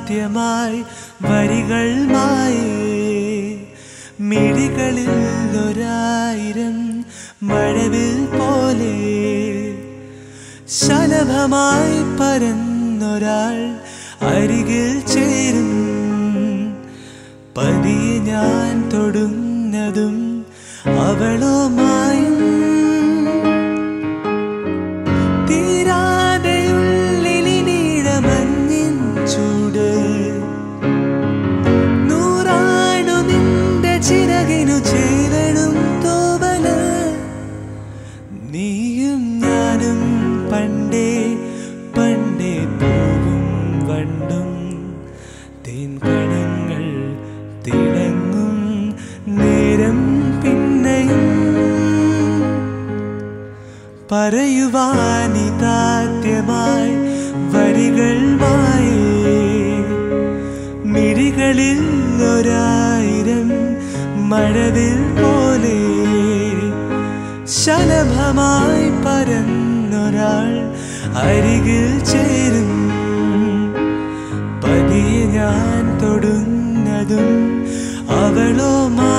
സാധ്യമായി വരികൾ മായേ മിഴികളിൽ ഒരായിരം മഴവിൽ പോലെ ശലഭമായി പരന്നൊരാൾ അരികിൽ ചേരും. പതിയെ ഞാൻ തൊടുന്നതും അവളുമായി പറയുവാനി താത്യമായി വരികൾ വായേ മിഴികളിൽ ഒരായിരം മഴവിൽ പോലെ ശലഭമായി പരന്നൊരാൾ അരികിൽ ചേരും. പതിയെ ഞാൻ തൊടുന്നതും അവളോ